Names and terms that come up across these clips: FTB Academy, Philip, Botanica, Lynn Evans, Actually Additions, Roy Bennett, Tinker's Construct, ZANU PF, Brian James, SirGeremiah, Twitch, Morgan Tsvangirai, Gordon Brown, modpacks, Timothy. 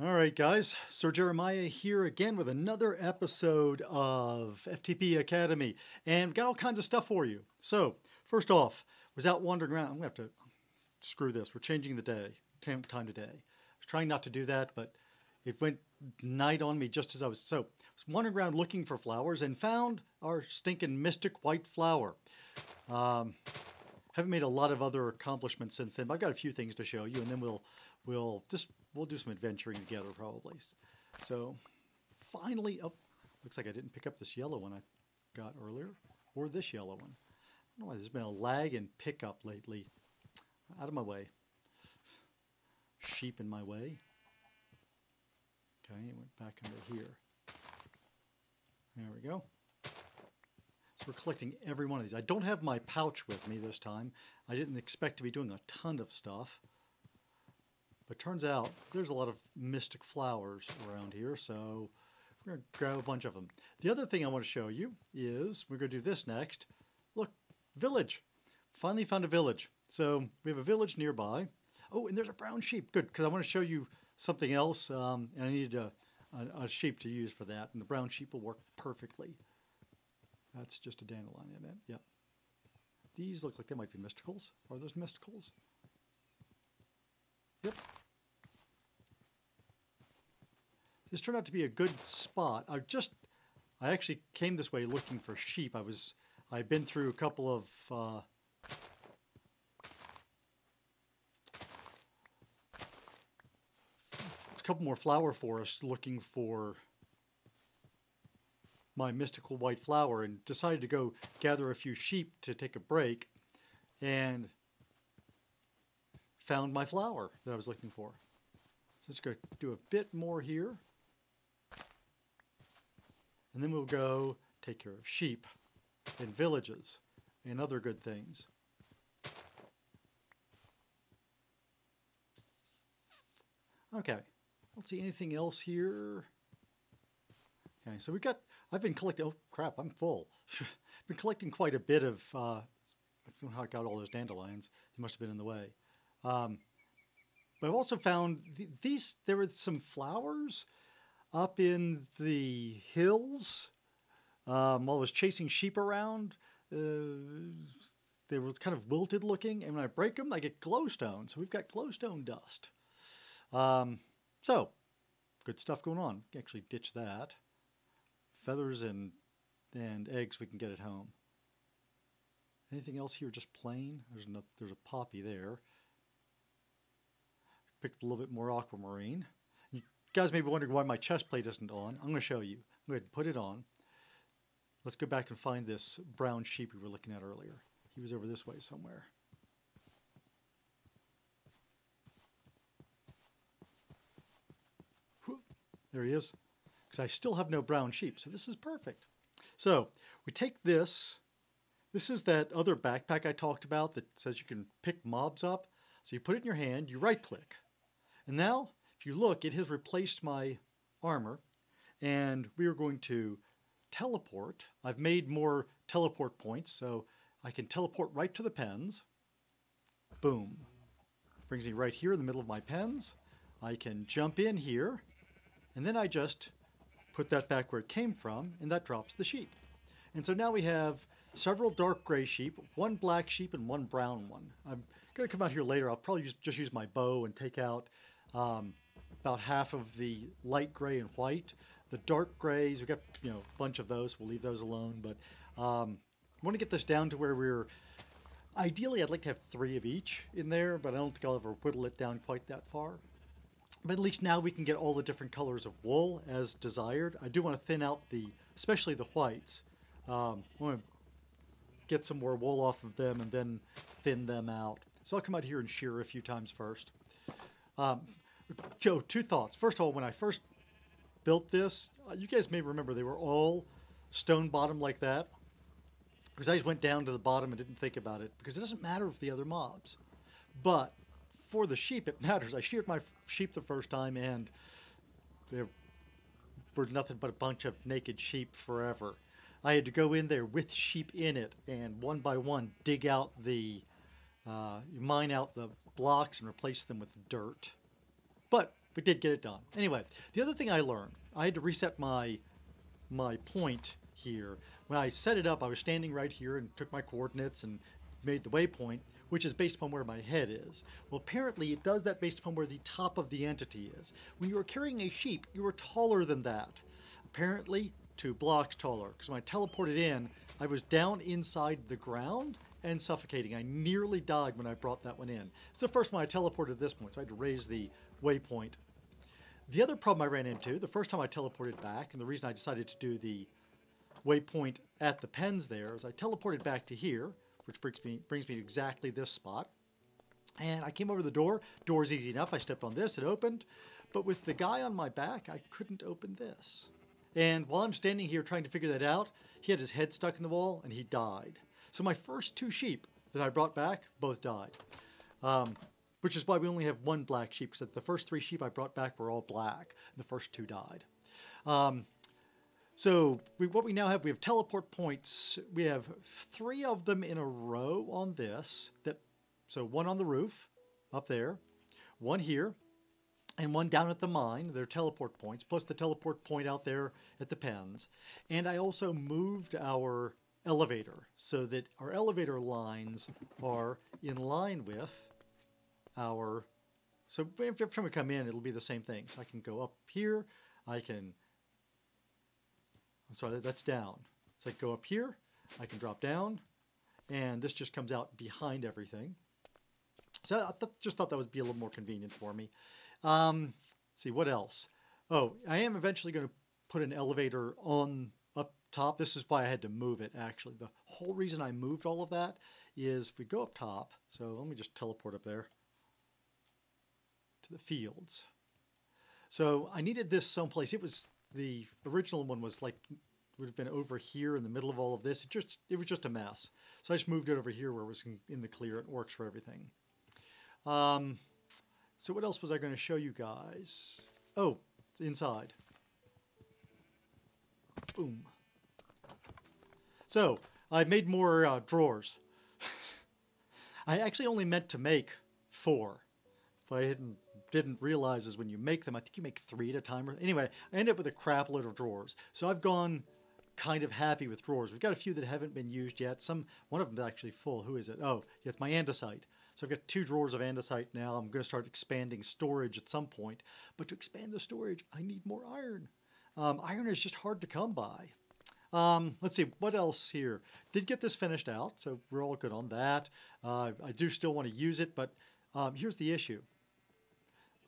All right, guys, Sir Jeremiah here again with another episode of FTB Academy, and got all kinds of stuff for you. So, first off, was out wandering around. I'm going to have to screw this. We're changing the day, time today. I was trying not to do that, but it went night on me just as I was. So, I was wandering around looking for flowers and found our stinking mystic white flower. Haven't made a lot of other accomplishments since then, but I've got a few things to show you, and then we'll do some adventuring together probably. So finally, oh, looks like I didn't pick up this yellow one I got earlier, or this yellow one. I don't know why there's been a lag in pickup lately. Out of my way. Sheep in my way. Okay, it went back into here. There we go. So we're collecting every one of these. I don't have my pouch with me this time. I didn't expect to be doing a ton of stuff. But turns out there's a lot of mystic flowers around here, so we're going to grab a bunch of them. The other thing I want to show you is, we're going to do this next. Look, village. Finally found a village. So we have a village nearby. Oh, and there's a brown sheep. Good, because I want to show you something else, and I needed a sheep to use for that, and the brown sheep will work perfectly. That's just a dandelion, isn't it? Yep. These look like they might be mysticals. Are those mysticals? Yep. This turned out to be a good spot. I actually came this way looking for sheep. I've been through a couple of a couple more flower forests looking for my mystical white flower, and decided to go gather a few sheep to take a break, and found my flower that I was looking for. So let's go do a bit more here, and then we'll go take care of sheep and villages and other good things. Okay, I don't see anything else here. Okay, so we've got, I've been collecting, oh crap, I'm full. I've been collecting quite a bit of, I don't know how I got all those dandelions. They must have been in the way. But I've also found these, there were some flowers up in the hills while I was chasing sheep around. They were kind of wilted looking, and when I break them, I get glowstone. So we've got glowstone dust. So good stuff going on. Actually ditch that. Feathers and eggs we can get at home. Anything else here? Just plain? There's a poppy there. Picked a little bit more aquamarine. You guys may be wondering why my chest plate isn't on. I'm going to show you. Go ahead and put it on. Let's go back and find this brown sheep we were looking at earlier. He was over this way somewhere. Whew. There he is. Because I still have no brown sheep, so this is perfect. So we take this. This is that other backpack I talked about that says you can pick mobs up. So you put it in your hand, you right-click. And now, if you look, it has replaced my armor, and we are going to teleport. I've made more teleport points, so I can teleport right to the pens. Boom. Brings me right here in the middle of my pens. I can jump in here, and then I just put that back where it came from, and that drops the sheep. And so now we have several dark gray sheep, one black sheep, and one brown one. I'm going to come out here later. I'll probably just use my bow and take out about half of the light gray and white. The dark grays, we've got a bunch of those. We'll leave those alone. But I want to get this down to where we're... Ideally, I'd like to have 3 of each in there, but I don't think I'll ever whittle it down quite that far. But at least now we can get all the different colors of wool as desired. I do want to thin out the... especially the whites. I want to get some more wool off of them and then thin them out. So I'll come out here and shear a few times first. Joe, 2 thoughts. First of all, when I first built this, you guys may remember they were all stone bottom like that. Because I just went down to the bottom and didn't think about it. Because it doesn't matter for the other mobs. But for the sheep, it matters. I sheared my sheep the first time, and they were nothing but a bunch of naked sheep forever. I had to go in there with sheep in it and one by one dig out the... mine out the blocks and replace them with dirt. But we did get it done. Anyway, the other thing I learned, I had to reset my point here. When I set it up, I was standing right here and took my coordinates and made the waypoint, which is based upon where my head is. Well, apparently it does that based upon where the top of the entity is. When you were carrying a sheep, you were taller than that. Apparently 2 blocks taller, because when I teleported in, I was down inside the ground and suffocating. I nearly died when I brought that one in. It's the first one I teleported at this point, so I had to raise the waypoint. The other problem I ran into, the first time I teleported back, and the reason I decided to do the waypoint at the pens there, is I teleported back to here, which brings me to exactly this spot. And I came over the door. Door's easy enough. I stepped on this, it opened. But with the guy on my back, I couldn't open this. And while I'm standing here trying to figure that out, he had his head stuck in the wall and he died. So my first 2 sheep that I brought back both died. Which is why we only have 1 black sheep, because the first 3 sheep I brought back were all black, and the first 2 died. So what we now have, we have teleport points. We have 3 of them in a row on this. So 1 on the roof up there, 1 here, and 1 down at the mine. They're teleport points, plus the teleport point out there at the pens. And I also moved our elevator so that our elevator lines are in line with our... So every time we come in, it'll be the same thing. So I can go up here. I can... I'm sorry, that's down. So I go up here. I can drop down. And this just comes out behind everything. So I just thought that would be a little more convenient for me. Let's see, what else? Oh, I am eventually going to put an elevator on up top. This is why I had to move it, actually. The whole reason I moved all of that is if we go up top. So let me just teleport up there to the fields. So I needed this someplace. It was... The original one was like, would have been over here in the middle of all of this. It was just a mess. So I just moved it over here where it was in the clear. It works for everything. So what else was I going to show you guys? Oh, it's inside. Boom. So I made more drawers. I actually only meant to make 4, but I didn't realize is when you make them, I think you make 3 at a time. Anyway, I end up with a crap load of drawers. So I've gone kind of happy with drawers. We've got a few that haven't been used yet. One of them is actually full. Who is it? Oh, it's my andesite. So I've got 2 drawers of andesite now. I'm going to start expanding storage at some point. But to expand the storage, I need more iron. Iron is just hard to come by. Let's see, what else here? Did get this finished out, so we're all good on that. I do still want to use it, but here's the issue.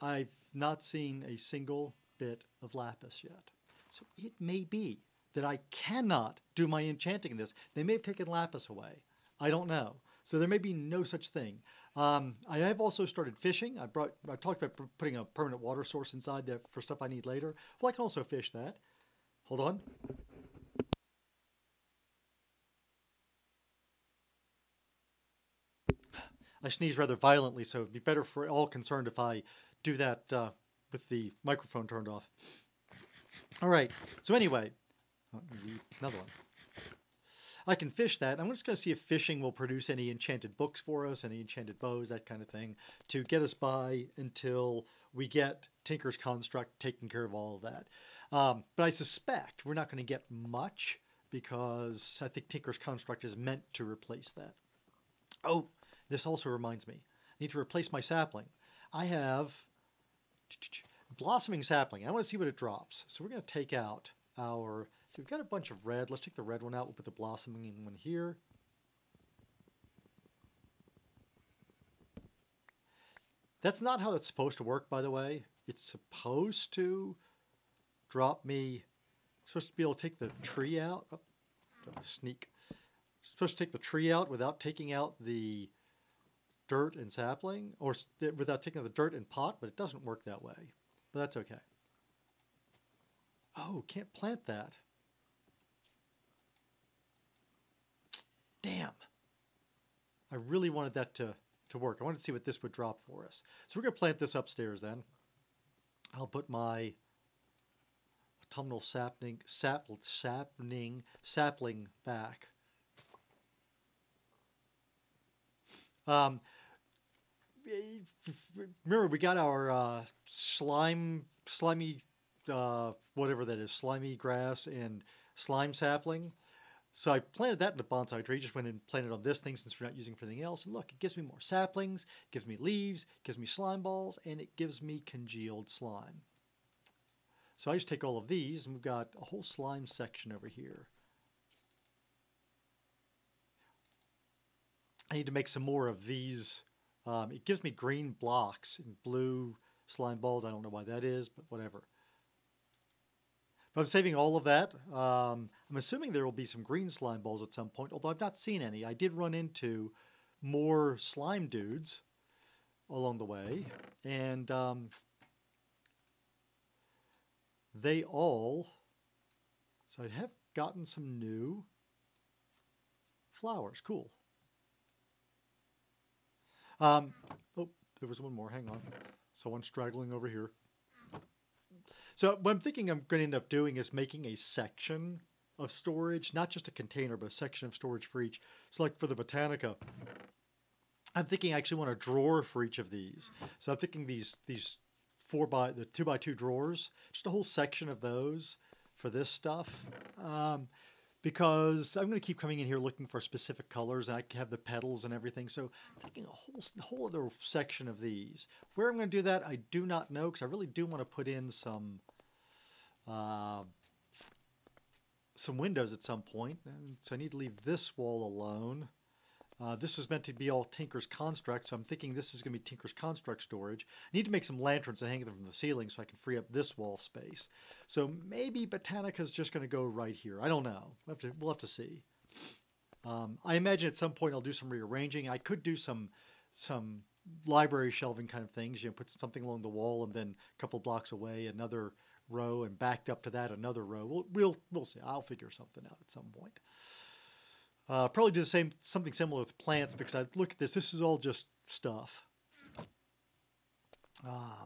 I've not seen a single bit of lapis yet. So it may be that I cannot do my enchanting in this. They may have taken lapis away. I don't know. So there may be no such thing. I have also started fishing. I talked about putting a permanent water source inside there for stuff I need later. Well, I can also fish that. Hold on. I sneeze rather violently, so it'd be better for all concerned if I do that with the microphone turned off. All right, so anyway, another one. I can fish that. I'm just going to see if fishing will produce any enchanted books for us, any enchanted bows, that kind of thing, to get us by until we get Tinker's Construct taking care of all of that. But I suspect we're not going to get much because I think Tinker's Construct is meant to replace that. Oh, this also reminds me. I need to replace my sapling. I have... blossoming sapling. I want to see what it drops. So we're going to take out our... So we've got a bunch of red. Let's take the red one out. We'll put the blossoming one here. That's not how it's supposed to work, by the way. It's supposed to drop me... I'm supposed to be able to take the tree out. Oh, sneak. I'm supposed to take the tree out without taking out the... dirt and sapling, or without taking the dirt and pot, but it doesn't work that way. But that's okay. Oh, can't plant that. Damn. I really wanted that to work. I wanted to see what this would drop for us. So we're going to plant this upstairs then. I'll put my autumnal sapling back. remember we got our whatever that is, slimy grass and slime sapling. So I planted that in the bonsai tree, just went and planted on this thing since we're not using it for anything else. And look, it gives me more saplings, gives me leaves, gives me slime balls, and it gives me congealed slime. So I just take all of these, and we've got a whole slime section over here. I need to make some more of these. It gives me green blocks and blue slime balls. I don't know why that is, but whatever. But I'm saving all of that. I'm assuming there will be some green slime balls at some point, although I've not seen any. I did run into more slime dudes along the way, and they all... So I have gotten some new flowers. Cool. Oh, there was one more. Hang on. Someone's straggling over here. So what I'm thinking I'm going to end up doing is making a section of storage, not just a container, but a section of storage for each. So like for the Botanica, I'm thinking I actually want a drawer for each of these. So I'm thinking these 2x2 drawers, just a whole section of those for this stuff. Because I'm going to keep coming in here looking for specific colors, and I have the petals and everything. So I'm thinking a whole other section of these. Where I'm going to do that, I do not know, because I really do want to put in some windows at some point. And so I need to leave this wall alone. This was meant to be all Tinker's Construct, so I'm thinking this is going to be Tinker's Construct storage. I need to make some lanterns and hang them from the ceiling so I can free up this wall space. So maybe Botanica's just going to go right here. I don't know. We'll have to see. I imagine at some point I'll do some rearranging. I could do some library shelving kind of things. You know, put something along the wall and then a couple blocks away another row and backed up to that another row. We'll see. I'll figure something out at some point. Probably do the same, something similar with plants, because I look at this. This is all just stuff. I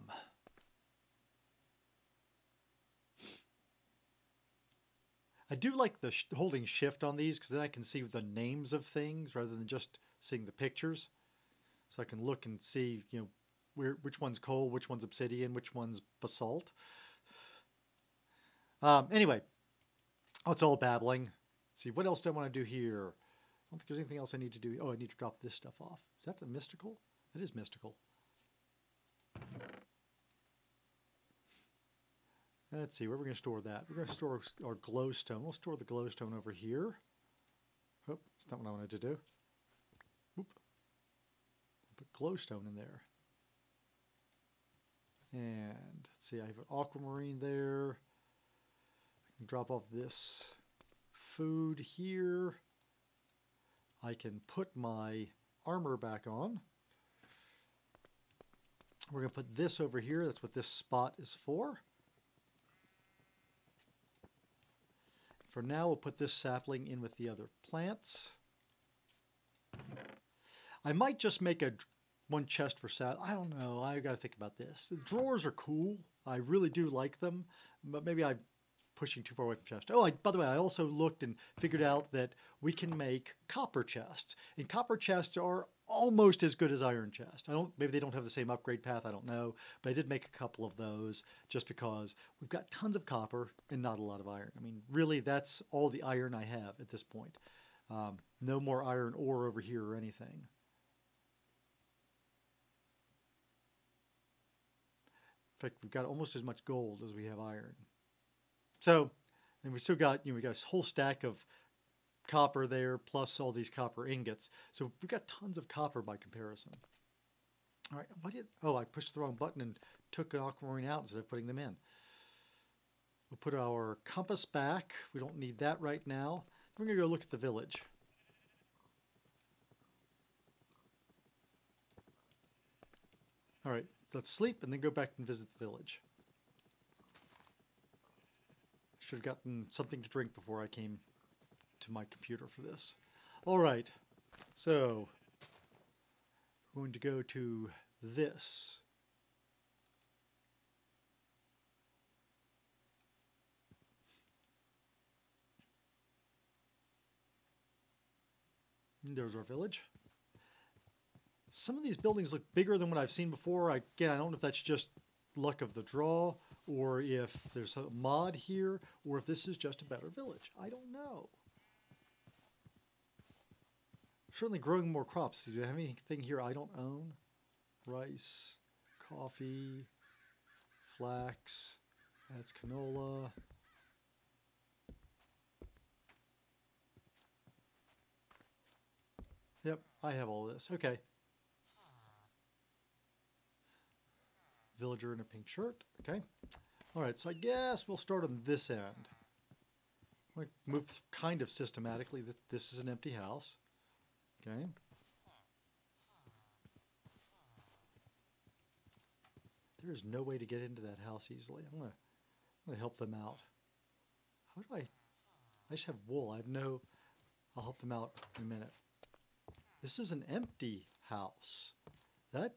do like the holding shift on these, because then I can see the names of things rather than just seeing the pictures. So I can look and see, you know, which one's coal, which one's obsidian, which one's basalt. Anyway, oh, it's all babbling. See, what else do I want to do here? I don't think there's anything else I need to do. Oh, I need to drop this stuff off. Is that a mystical? That is mystical. Let's see, where are we going to store that? We're going to store our glowstone. We'll store the glowstone over here. Oh, that's not what I wanted to do. Oop. Put glowstone in there. And let's see, I have an aquamarine there. I can drop off this food here. I can put my armor back on. We're going to put this over here. That's what this spot is for. For now, we'll put this sapling in with the other plants. I might just make one chest for sapling. I don't know. I've got to think about this. The drawers are cool. I really do like them, but maybe I... pushing too far away from chest. Oh, by the way, I also looked and figured out that we can make copper chests. And copper chests are almost as good as iron chests. Maybe they don't have the same upgrade path, I don't know, but I did make a couple of those just because we've got tons of copper and not a lot of iron. I mean, really, that's all the iron I have at this point. No more iron ore over here or anything. In fact, we've got almost as much gold as we have iron. So, and we still got, you know, we got this whole stack of copper there, plus all these copper ingots. So we've got tons of copper by comparison. All right, I pushed the wrong button and took an aquamarine out instead of putting them in. We'll put our compass back. We don't need that right now. We're going to go look at the village. All right, let's sleep and then go back and visit the village. Should have gotten something to drink before I came to my computer for this. All right, so we're going to go to this. There's our village. Some of these buildings look bigger than what I've seen before. Again, I don't know if that's just luck of the draw, or if there's a mod here, or if this is just a better village. I don't know. Certainly growing more crops. Do you have anything here I don't own? Rice, coffee, flax, that's canola. Yep, I have all this. Okay. Villager in a pink shirt. Okay. All right, so I guess we'll start on this end. We'll move kind of systematically. This is an empty house. Okay. There is no way to get into that house easily. I'm gonna help them out. How do I just have wool. I have no... I'll help them out in a minute. This is an empty house. That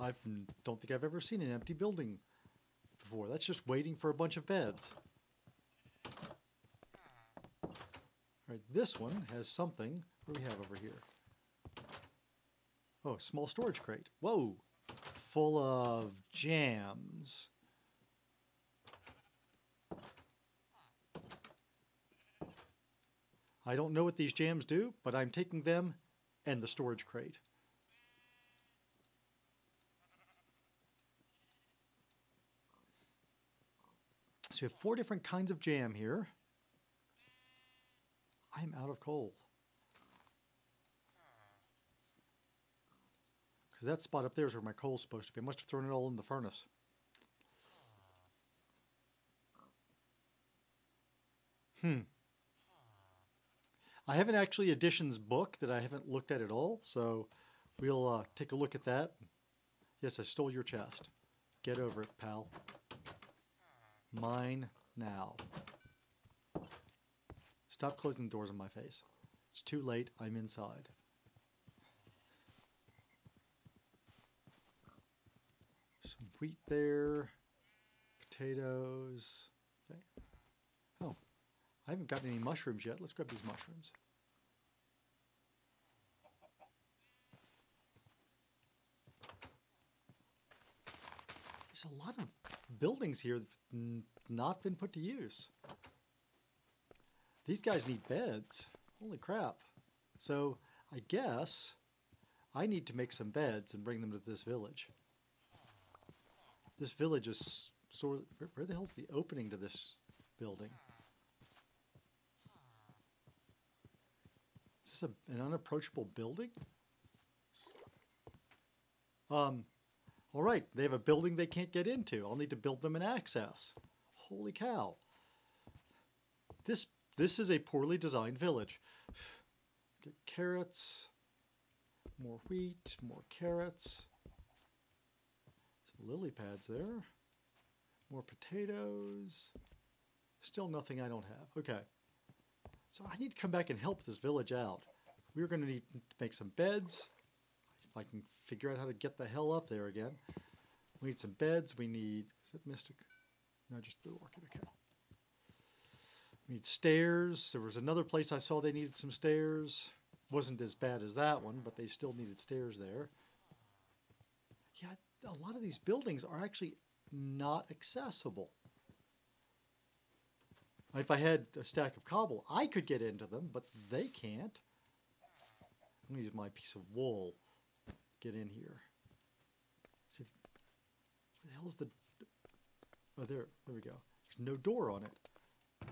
I don't think I've ever seen an empty building before. That's just waiting for a bunch of beds. All right, this one has something. What do we have over here? Oh, small storage crate. Whoa, full of jams. I don't know what these jams do, but I'm taking them and the storage crate. So we have 4 different kinds of jam here. I'm out of coal. Because that spot up there is where my coal's supposed to be. I must have thrown it all in the furnace. I have an Actually Additions book that I haven't looked at all, so we'll take a look at that. Yes, I stole your chest. Get over it, pal. Mine now. Stop closing the doors in my face. It's too late. I'm inside. Some wheat there. Potatoes. Okay. Oh. I haven't gotten any mushrooms yet. Let's grab these mushrooms. There's a lot of buildings here that've not been put to use. These guys need beds. Holy crap. So I guess I need to make some beds and bring them to this village. This village is sort of... Where the hell's the opening to this building? Is this an unapproachable building? All right, they have a building they can't get into. I'll need to build them an access. Holy cow. This is a poorly designed village. Get carrots, more wheat, more carrots. Some lily pads there. More potatoes. Still nothing I don't have. Okay. So I need to come back and help this village out. We're going to need to make some beds. If I can figure out how to get the hell up there again. We need some beds. We need... Is that mystic? No, just the orchid. Okay. We need stairs. There was another place I saw they needed some stairs. Wasn't as bad as that one, but they still needed stairs there. Yeah, a lot of these buildings are actually not accessible. If I had a stack of cobble, I could get into them, but they can't. I'm going to use my piece of wool. Get in here. See, where the hell's the... Oh, there we go. There's no door on it.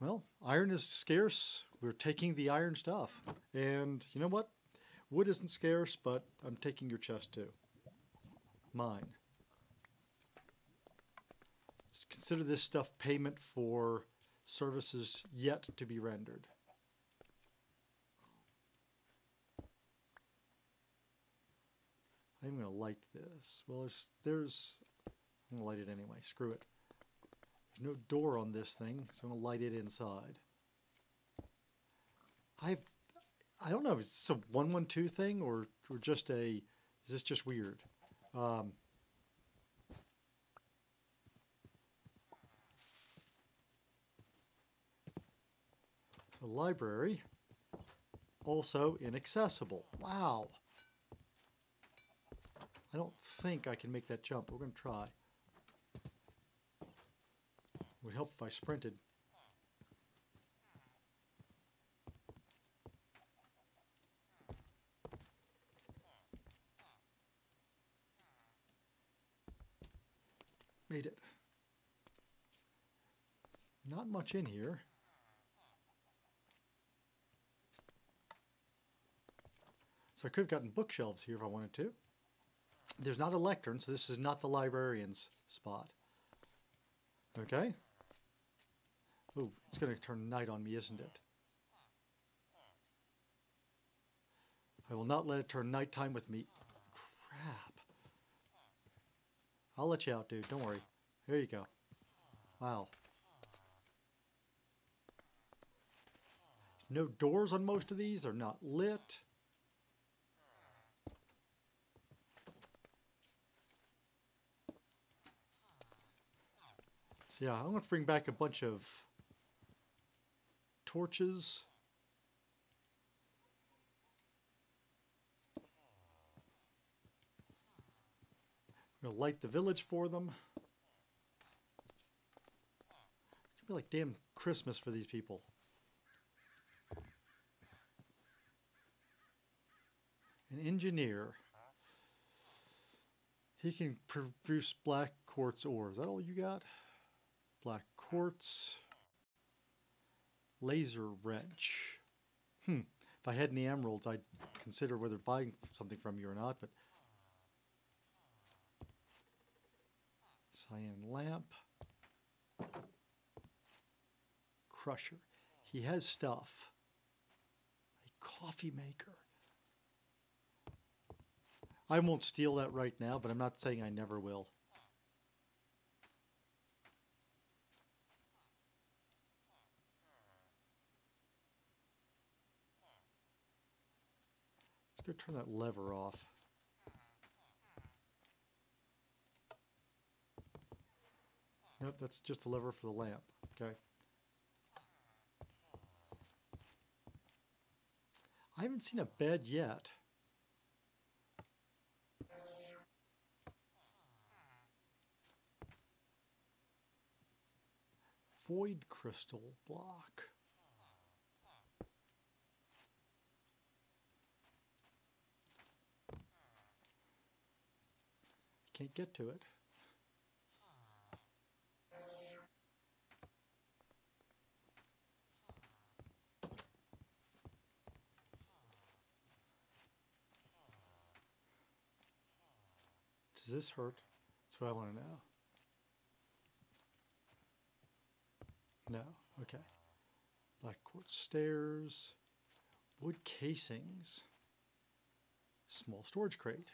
Well, iron is scarce. We're taking the iron stuff. And you know what? Wood isn't scarce, but I'm taking your chest too. Mine. Consider this stuff payment for services yet to be rendered. I'm going to light this. Well, I'm going to light it anyway. Screw it. There's no door on this thing, so I'm going to light it inside. I don't know if it's a 112 thing or just a... Is this just weird? A library. also inaccessible. Wow. I don't think I can make that jump. We're going to try. It would help if I sprinted. Made it. Not much in here. So I could have gotten bookshelves here if I wanted to. There's not a lectern, so this is not the librarian's spot. Okay. Ooh, it's going to turn night on me, isn't it? I will not let it turn nighttime with me. Crap. I'll let you out, dude. Don't worry. There you go. Wow. No doors on most of these. They're not lit. So yeah, I'm going to bring back a bunch of torches. I'm going to light the village for them. It's going to be like damn Christmas for these people. An engineer. He can produce black quartz ore. Is that all you got? Black quartz, laser wrench. If I had any emeralds, I'd consider whether buying something from you or not, but cyan lamp, crusher. He has stuff. A coffee maker. I won't steal that right now, but I'm not saying I never will. Let's go turn that lever off. Nope, that's just the lever for the lamp. Okay. I haven't seen a bed yet. Void crystal block. Can't get to it. Does this hurt? That's what I want to know. No. Okay. Black quartz stairs. Wood casings. Small storage crate.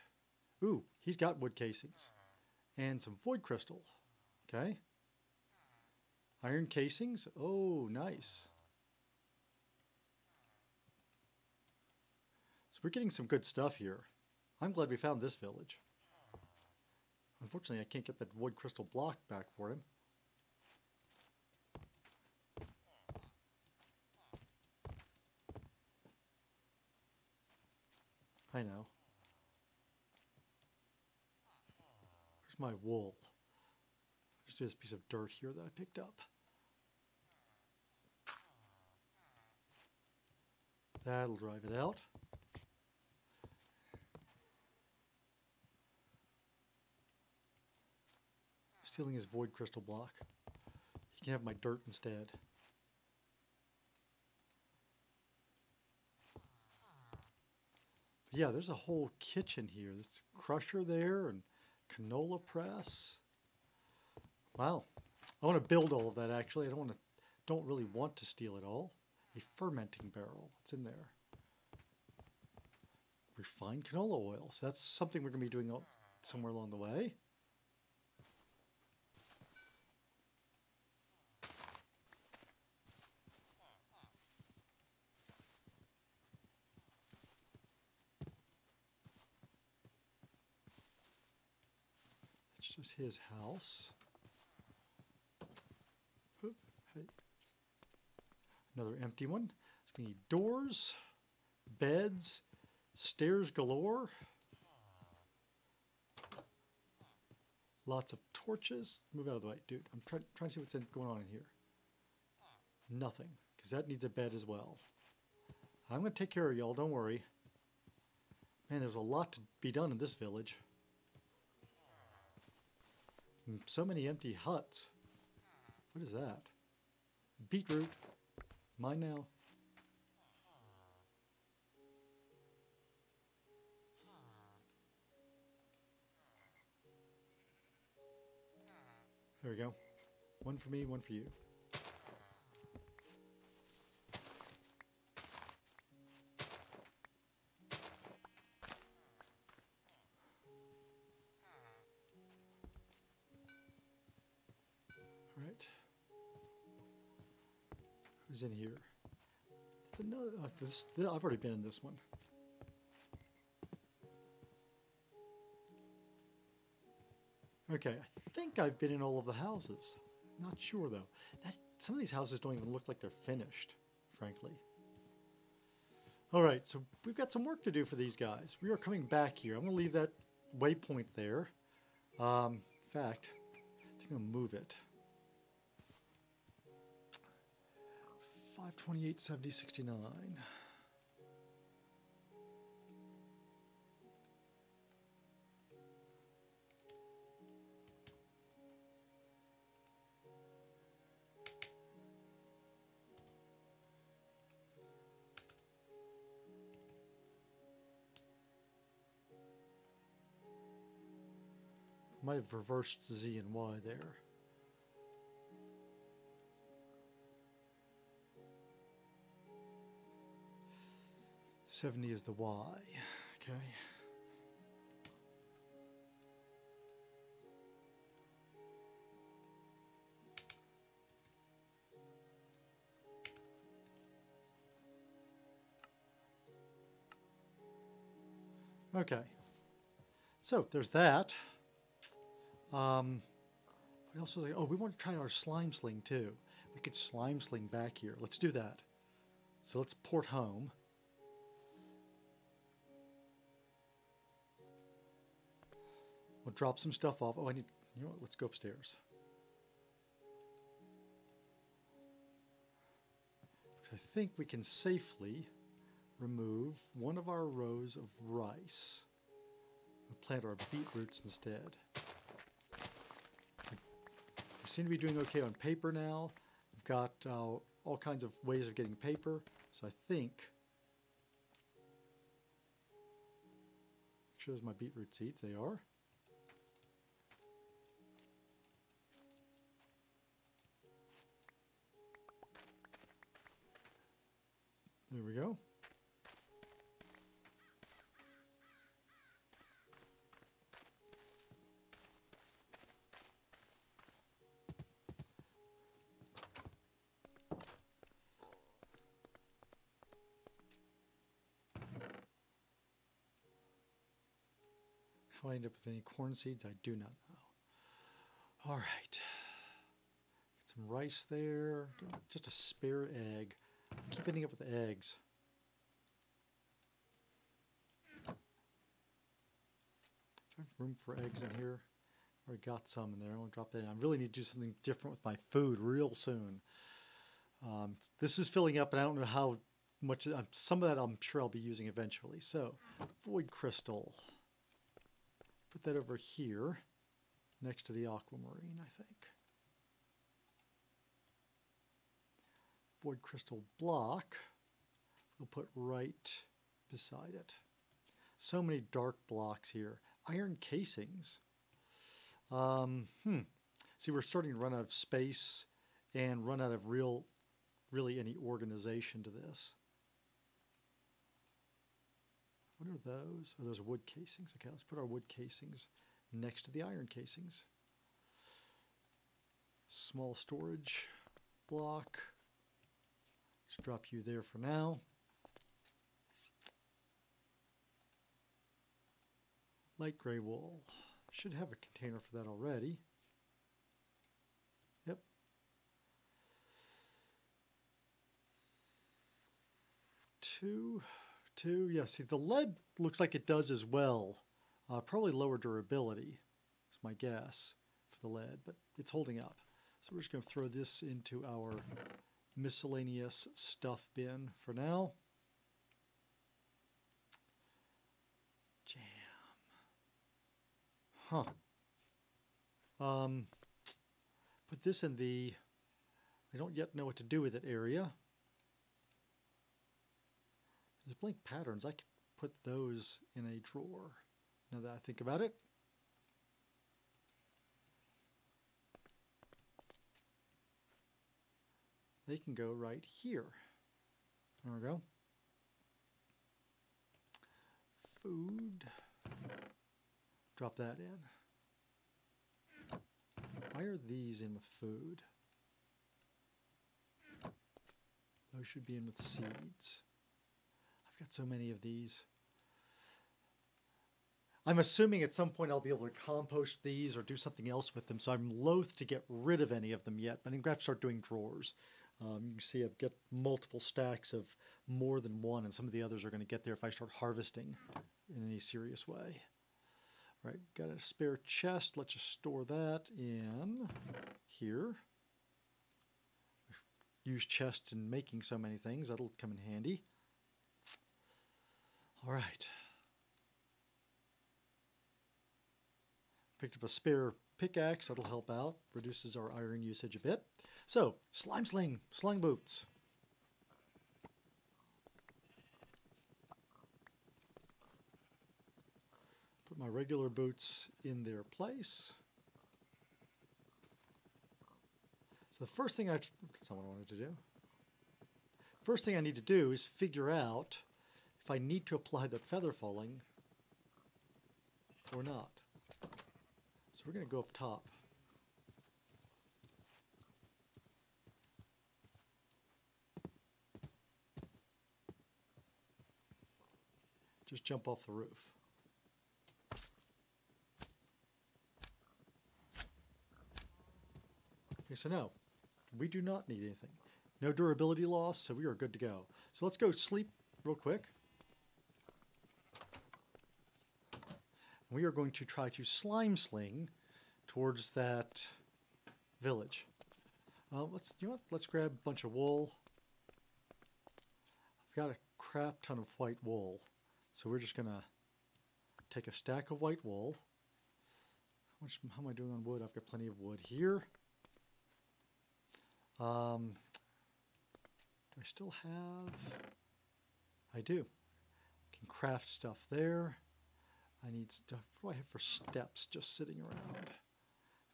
Ooh, he's got wood casings. And some void crystal. Okay. Iron casings. Oh, nice. So we're getting some good stuff here. I'm glad we found this village. Unfortunately, I can't get that wood crystal block back for him. I know. My wool. There's just a piece of dirt here that I picked up. That'll drive it out. Stealing his void crystal block. He can have my dirt instead. But yeah, there's a whole kitchen here. There's a crusher there and canola press. Wow. I want to build all of that actually. I don't really want to steal it all. A fermenting barrel. What's in there? Refined canola oil. So that's something we're going to be doing somewhere along the way. Just his house. Oop, hey. Another empty one. So we need doors, beds, stairs galore, lots of torches. Move out of the way, dude. I'm trying to see what's going on in here. Nothing, because that needs a bed as well. I'm going to take care of y'all, don't worry. Man, there's a lot to be done in this village. So many empty huts. What is that? Beetroot. Mine now. There we go. One for me, one for you. In here. It's another, I've already been in this one. Okay, I think I've been in all of the houses. Not sure though. Some of these houses don't even look like they're finished, frankly. Alright, so we've got some work to do for these guys. We are coming back here. I'm going to leave that waypoint there. In fact, I think I'm going to move it. 528.70.69. Might have reversed Z and Y there. .70 is the Y, okay. Okay, so there's that. What else was I? Oh, we want to try our slime sling too. We could slime sling back here. Let's do that. So let's port home. We'll drop some stuff off. Oh, I need, you know what, let's go upstairs. I think we can safely remove one of our rows of rice. We'll plant our beetroots instead. We seem to be doing okay on paper now. We've got all kinds of ways of getting paper. So I think, make sure those are my beetroot seeds, they are. There we go. How I end up with any corn seeds, I do not know. All right. Get some rice there. Just a spare egg. Keep ending up with eggs. Room for eggs in here. I already got some in there. I want to drop that in. I really need to do something different with my food real soon. This is filling up, and I don't know how much. Some of that I'm sure I'll be using eventually. So, void crystal. Put that over here next to the aquamarine, I think. Void crystal block, we'll put right beside it. So many dark blocks here. Iron casings. See, we're starting to run out of space and run out of really any organization to this. What are those? Oh, those are wood casings. Okay, let's put our wood casings next to the iron casings. Small storage block. Just drop you there for now. Light gray wool. Should have a container for that already. Yep. two. Yeah, see, the lead looks like it does as well. Probably lower durability is my guess for the lead, but it's holding up. So we're just going to throw this into our miscellaneous stuff bin for now. Jam. Huh. Put this in the I don't yet know what to do with it area. There's blank patterns. I could put those in a drawer now that I think about it. They can go right here. There we go. Food. Drop that in. Why are these in with food? Those should be in with seeds. I've got so many of these. I'm assuming at some point I'll be able to compost these or do something else with them, so I'm loath to get rid of any of them yet, but I'm going to start doing drawers. You can see I've got multiple stacks of more than one, and some of the others are going to get there if I start harvesting in any serious way. All right, got a spare chest. Let's just store that in here. Use chests in making so many things. That'll come in handy. All right. Picked up a spare pickaxe. That'll help out. Reduces our iron usage a bit. So, slime sling. Slung boots. Put my regular boots in their place. So the first thing that's not what I wanted to do. First thing I need to do is figure out if I need to apply the feather falling or not. So we're going to go up top. Just jump off the roof. Okay, so no. We do not need anything. No durability loss, so we are good to go. So let's go sleep real quick. We are going to try to slime sling towards that village. Let's grab a bunch of wool. I've got a crap ton of white wool, so we're just gonna take a stack of white wool. How am I doing on wood? I've got plenty of wood here. Do I still have? I do. I can craft stuff there. I need stuff. What do I have for steps just sitting around?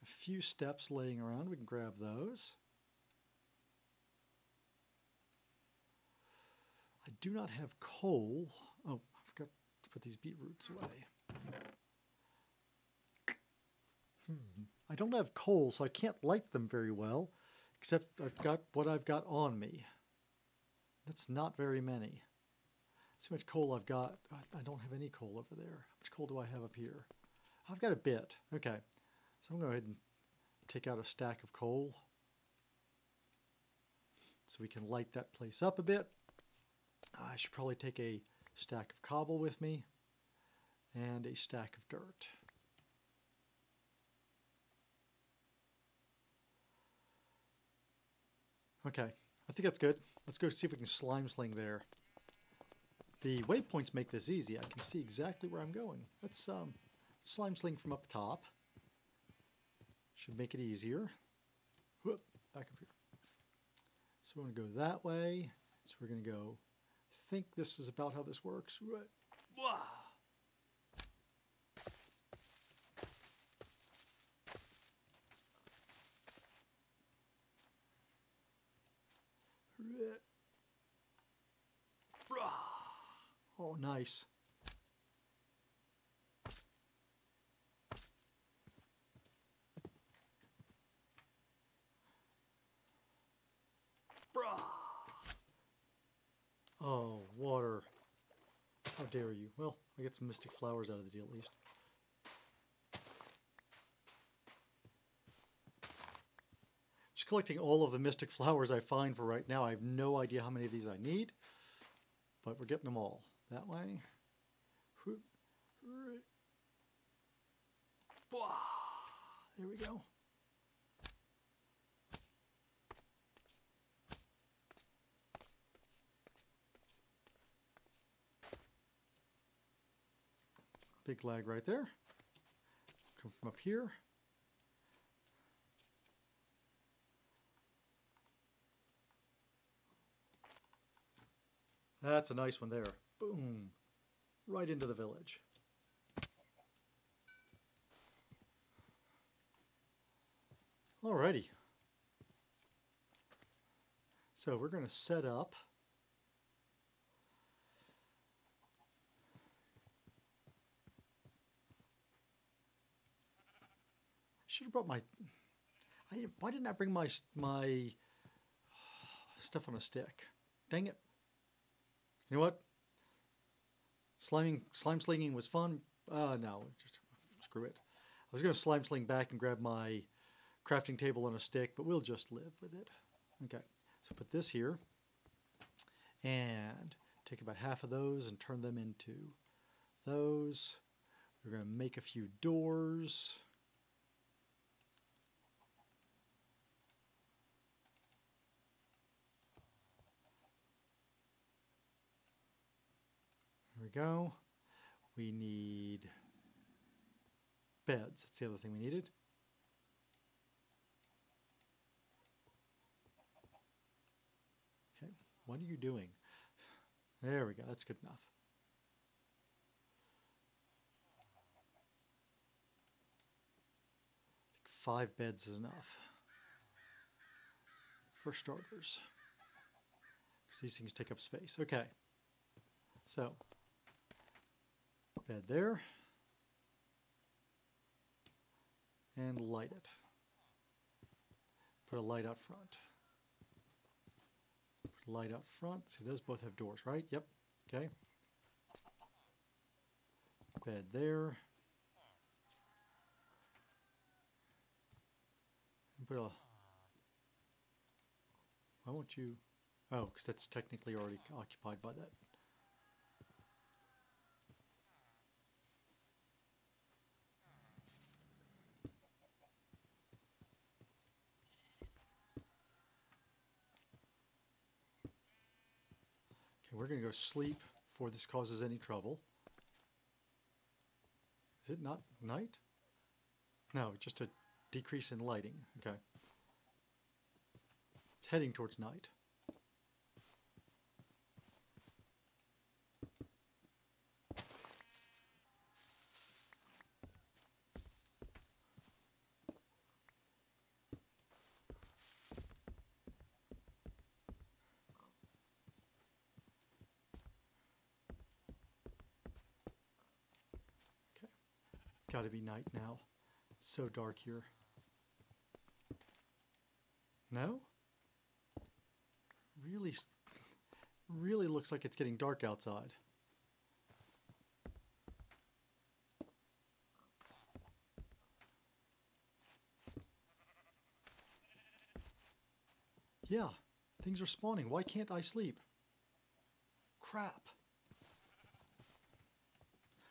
A few steps laying around. We can grab those. I do not have coal. Oh, I forgot to put these beetroots away. I don't have coal, so I can't light them very well, except I've got what I've got on me. That's not very many. See how much coal I've got. I don't have any coal over there. How much coal do I have up here? I've got a bit. Okay. So I'm going to go ahead and take out a stack of coal so we can light that place up a bit. I should probably take a stack of cobble with me and a stack of dirt. Okay. I think that's good. Let's go see if we can slime sling there. The waypoints make this easy. I can see exactly where I'm going. Let's slime sling from up top. Should make it easier. Whoop, back up here. So we're going to go that way. So we're going to go, I think this is about how this works. Right. Wow. Oh, nice. Oh, water. How dare you? Well, I get some mystic flowers out of the deal at least. Just collecting all of the mystic flowers I find for right now. I have no idea how many of these I need, but we're getting them all. that way. There we go. Big lag right there. Come from up here. That's a nice one there. Boom. Right into the village. Alrighty. So we're going to set up should have brought my, why didn't I bring my stuff on a stick? Dang it. You know what? Slime slinging was fun. No, just screw it. I was going to slime sling back and grab my crafting table on a stick, but we'll just live with it. Okay, so put this here and take about half of those and turn them into those. We're going to make a few doors. We go. We need beds. That's the other thing we needed. Okay, what are you doing? There we go. That's good enough. I think 5 beds is enough for starters, because these things take up space. Okay, so. Bed there, and light it. Put a light out front. Put a light out front. See, those both have doors, right? Yep. Okay. Bed there. And put a. Why won't you? Oh, because that's technically already occupied by that. We're going to go sleep before this causes any trouble. Is it not night? No, just a decrease in lighting. Okay. It's heading towards night. Gotta be night now. It's so dark here. No? Really looks like it's getting dark outside. Yeah, things are spawning. Why can't I sleep? Crap.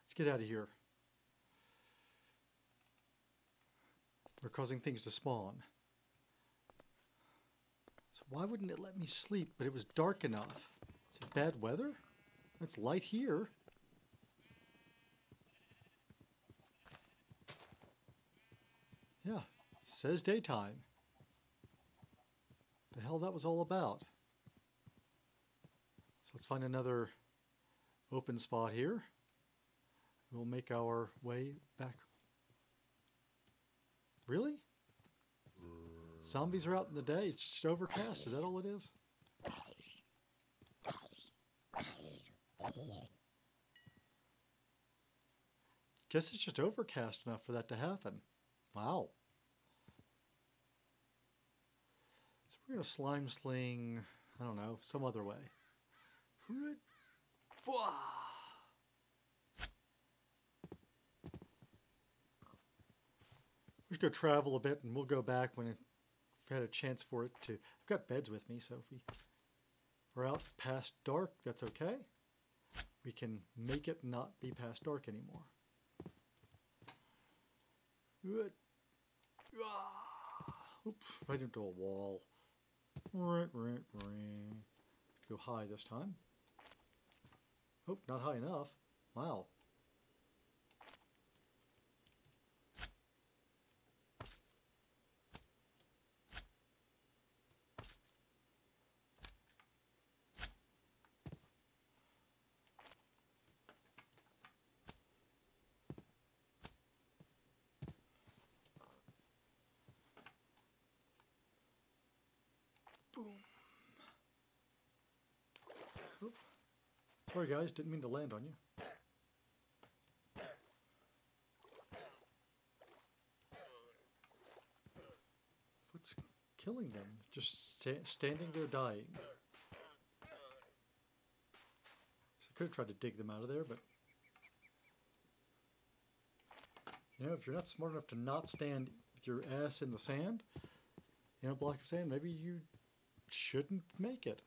Let's get out of here. We're causing things to spawn. So why wouldn't it let me sleep? But it was dark enough. Is it bad weather? It's light here. Yeah, says daytime. The hell that was all about. So let's find another open spot here. We'll make our way back. Really? Zombies are out in the day. It's just overcast. Is that all it is? Guess it's just overcast enough for that to happen. Wow. So we're going to slime sling, I don't know, some other way. Just go travel a bit, and we'll go back when I've had a chance for it to. I've got beds with me, so if we're out past dark, that's okay. we can make it not be past dark anymore. Oops, right into a wall. Go high this time. Oh, not high enough. Wow. Sorry guys, didn't mean to land on you. What's killing them? Just standing there dying. I could have tried to dig them out of there, but... You know, if you're not smart enough to not stand with your ass in the sand, you know, block of sand, maybe you shouldn't make it.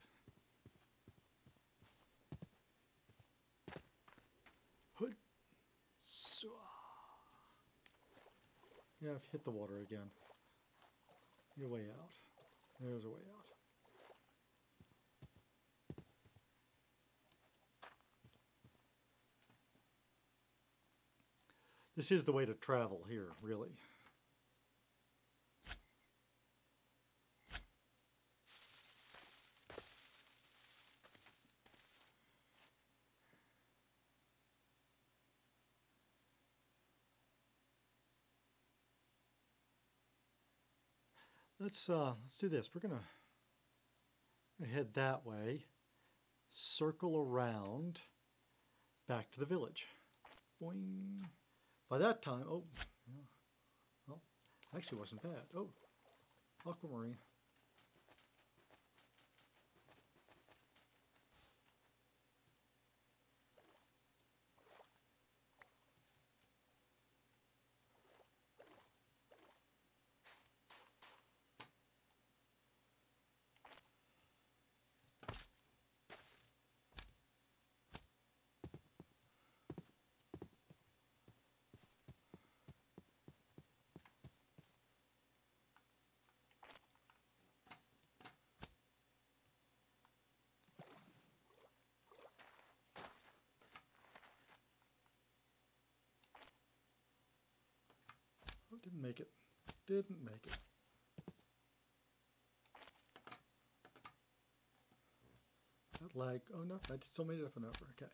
Yeah, I've hit the water again. Your way out. There's a way out. This is the way to travel here, really. Let's do this. We're gonna head that way, circle around, back to the village. Boing. By that time, oh, well, actually wasn't bad. Oh, aquamarine. Didn't make it. Didn't make it. That lag. Oh no, I still made it up and over. Okay.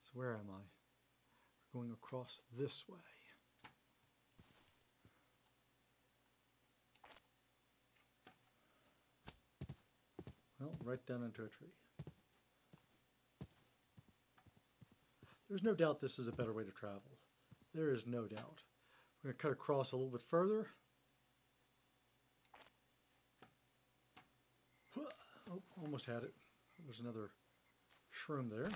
So where am I? We're going across this way. Well, right down into a tree. There's no doubt this is a better way to travel. There is no doubt. We're going to cut across a little bit further. Oh, almost had it. There's another shroom there.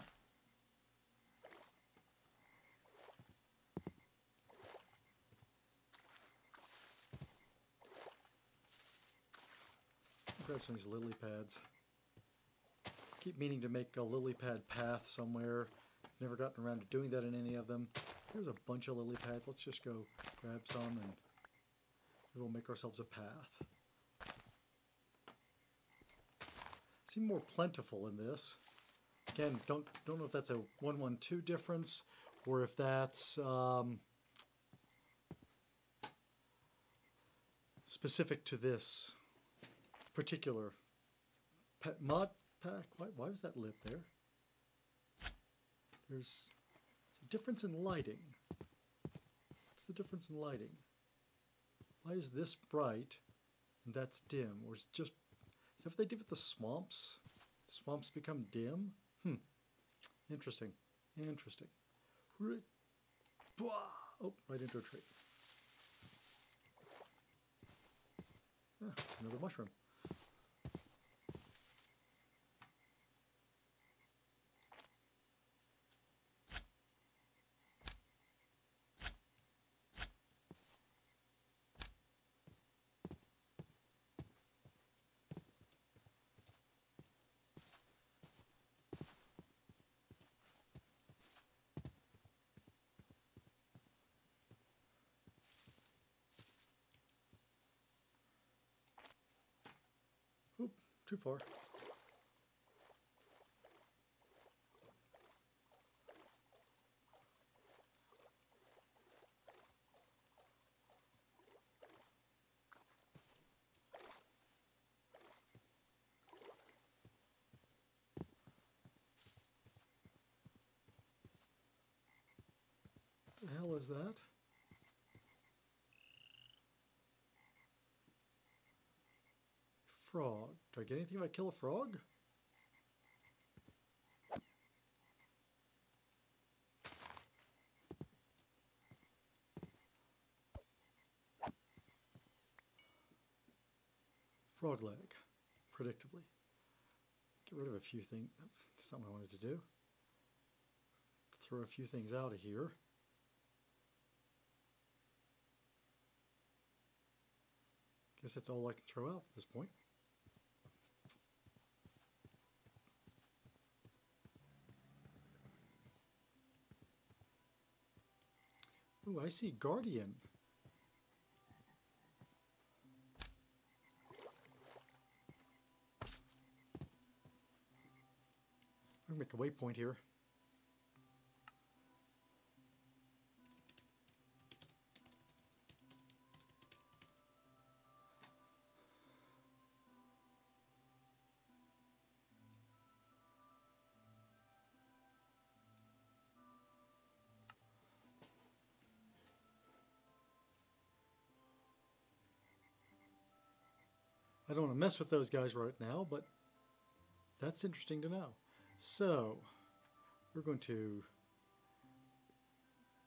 Grab some of these lily pads. Keep meaning to make a lily pad path somewhere. Never gotten around to doing that in any of them. Here's a bunch of lily pads. Let's just go grab some and we'll make ourselves a path. Seem more plentiful in this. Again, don't know if that's a 1-1-2 difference or if that's specific to this particular mod pack. Why was that lit there? There's a difference in lighting. What's the difference in lighting? Why is this bright and that's dim? Or is just, is that what they did with the swamps? Swamps become dim? Interesting. Interesting. Oh, right into a tree. Ah, another mushroom. Too far. What the hell is that? Frog. Do I get anything if I kill a frog? Frog leg, predictably. Get rid of a few things. That's something I wanted to do. Throw a few things out of here. Guess that's all I can throw out at this point. Ooh, I see Guardian. I'm gonna make a waypoint here. I don't want to mess with those guys right now, but that's interesting to know. So, we're going to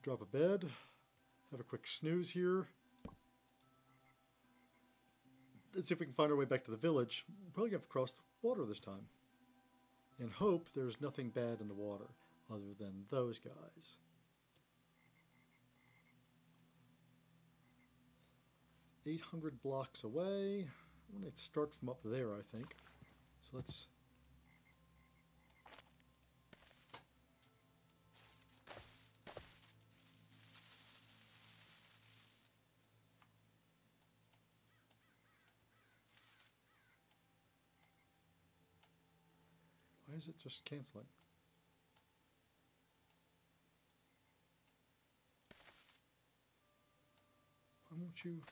drop a bed, have a quick snooze here. Let's see if we can find our way back to the village. We'll probably have to cross the water this time. And hope there's nothing bad in the water other than those guys. It's 800 blocks away. I want to start from up there, I think. So let's... Why is it just canceling? Why won't you...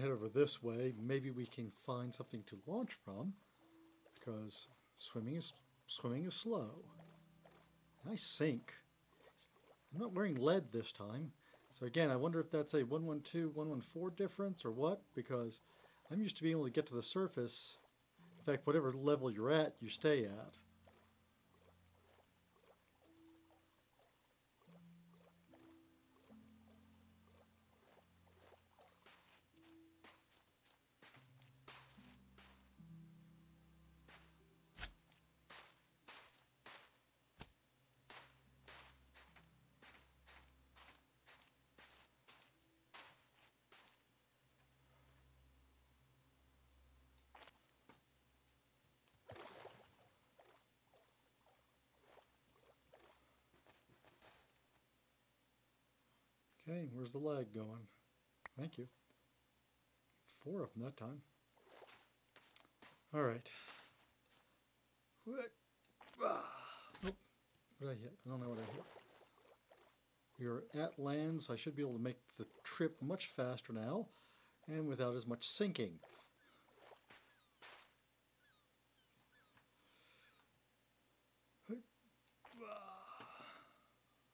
head over this way. Maybe we can find something to launch from, because swimming is slow. And I sink. I'm not wearing lead this time, so again, I wonder if that's a 112, 114 difference or what, because I'm used to being able to get to the surface. In fact, whatever level you're at, you stay at. Okay, where's the lag going? Thank you. 4 of them that time. Alright. What did I hit? I don't know what I hit. We are at land, so I should be able to make the trip much faster now and without as much sinking.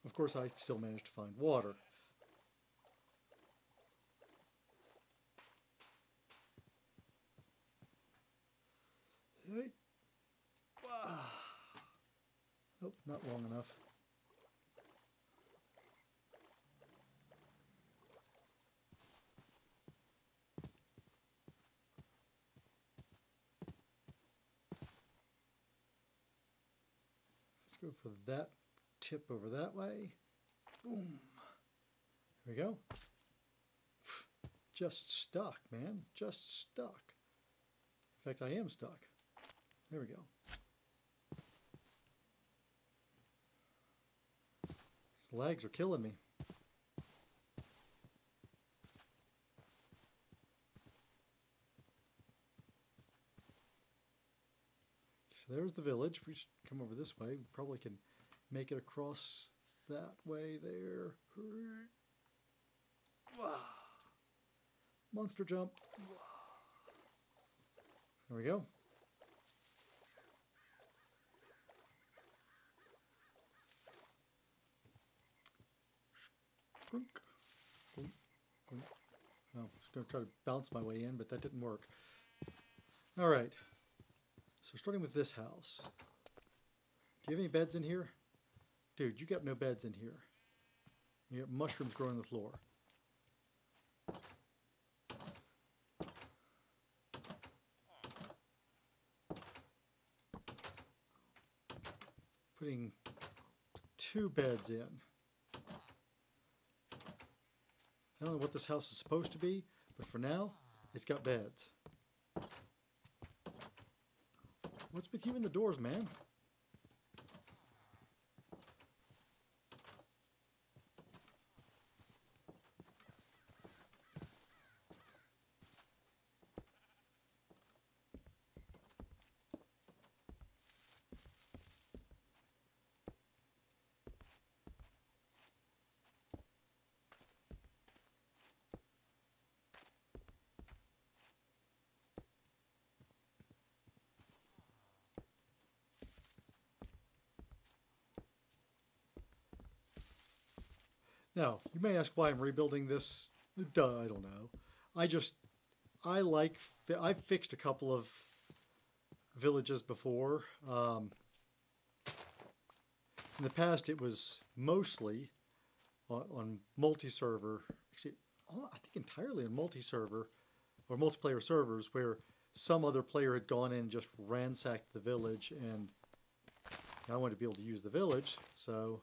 Of course, I still managed to find water. Not long enough. Let's go for that tip over that way. Boom. There we go. Just stuck, man. Just stuck. In fact, I am stuck. There we go. These lags are killing me. So there's the village. We should come over this way. We probably can make it across that way there. Monster jump. There we go. Oh, I was going to try to bounce my way in, but that didn't work. All right. So starting with this house. Do you have any beds in here? Dude, you got no beds in here. You got mushrooms growing on the floor. Putting two beds in. I don't know what this house is supposed to be, but for now, it's got beds. What's with you in the doors, man? Now, you may ask why I'm rebuilding this. Duh, I don't know. I've fixed a couple of villages before. In the past, it was mostly on multi-server. Actually, I think entirely on multi-server or multiplayer servers where some other player had gone in and just ransacked the village, and I wanted to be able to use the village, so...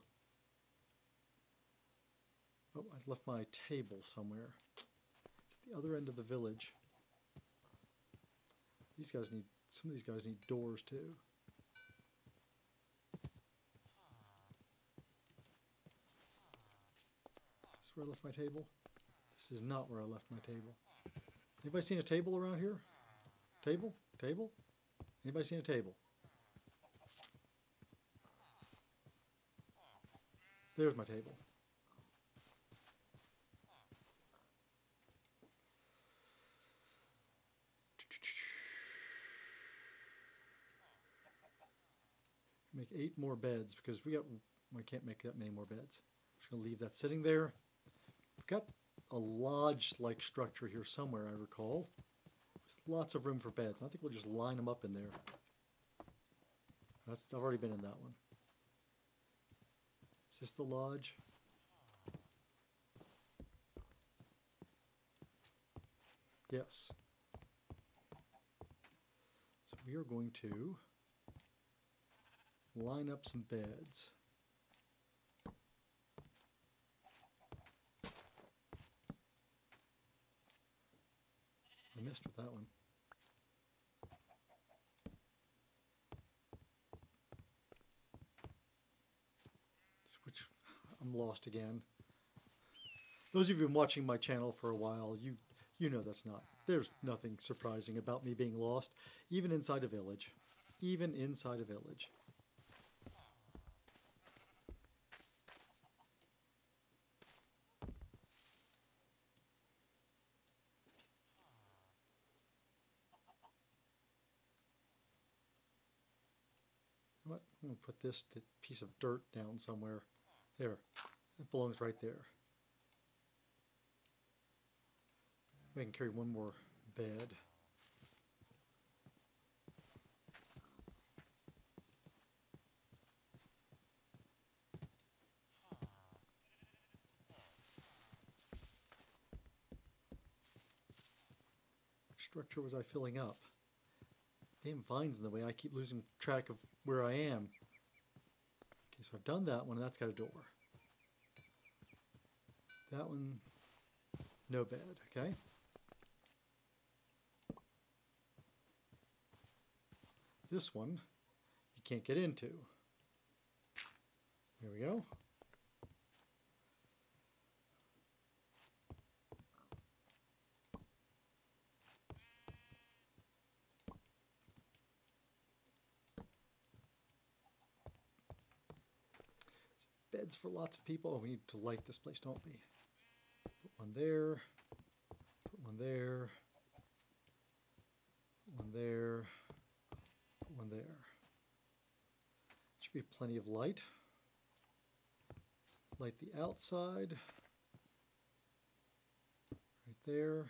Oh, I left my table somewhere. It's at the other end of the village. These guys need, some of these guys need doors too. This is where I left my table. This is not where I left my table. Anybody seen a table around here? Table? Table? Anybody seen a table? There's my table. Make 8 more beds because we got, I can't make that many more beds. I'm just going to leave that sitting there. We've got a lodge-like structure here somewhere, I recall. With lots of room for beds. I think we'll just line them up in there. That's, I've already been in that one. Is this the lodge? Yes. So we are going to... line up some beds. I missed with that one. Switch. I'm lost again. Those of you who've been watching my channel for a while, you know that's not. There's nothing surprising about me being lost, even inside a village. Even inside a village. I'm going to put this piece of dirt down somewhere. There. It belongs right there. We can carry one more bed. structure was I filling up? Damn vines in the way. I keep losing track of where I am. Okay, so I've done that one, and that's got a door. That one, no bed, okay? This one, you can't get into. Here we go. Beds for lots of people. Oh, we need to light this place, don't we? Put one there. Put one there. Put one there. Put one there. Should be plenty of light. Light the outside. Right there.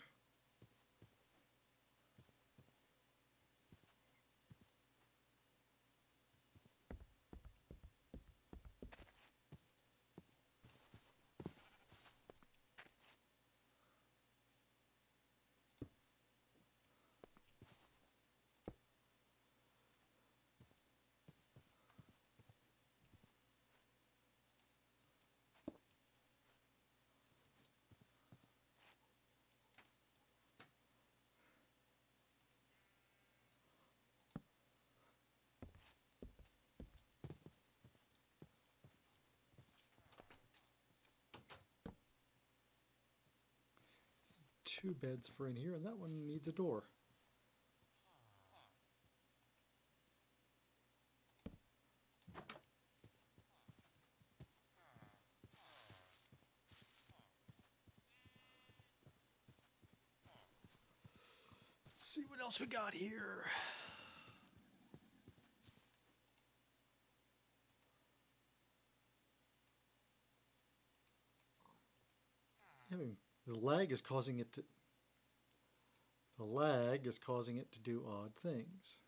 Two beds for in here, and that one needs a door. Let's see what else we got here. The lag is causing it to do odd things.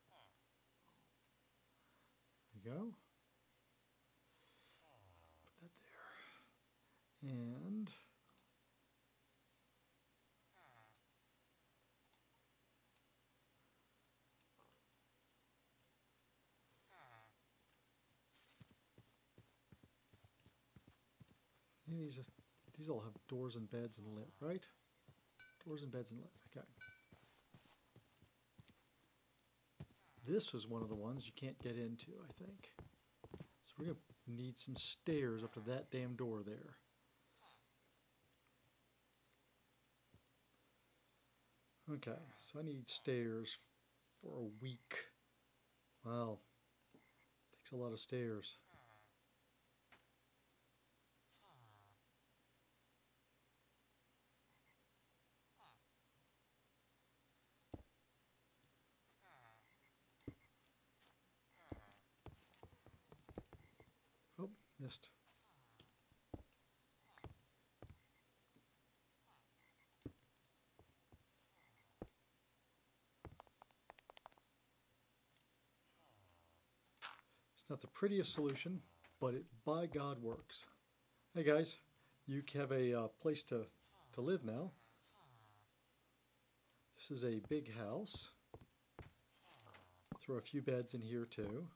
There we go. Put that there. And these all have doors and beds and lit, right? Doors and beds and lit, okay. This was one of the ones you can't get into, I think. So we're gonna need some stairs up to that damn door there. Okay, so I need stairs for a week. Wow, takes a lot of stairs. Missed. It's not the prettiest solution, but it by God works. Hey guys, you have a place to live now. This is a big house. Throw a few beds in here too.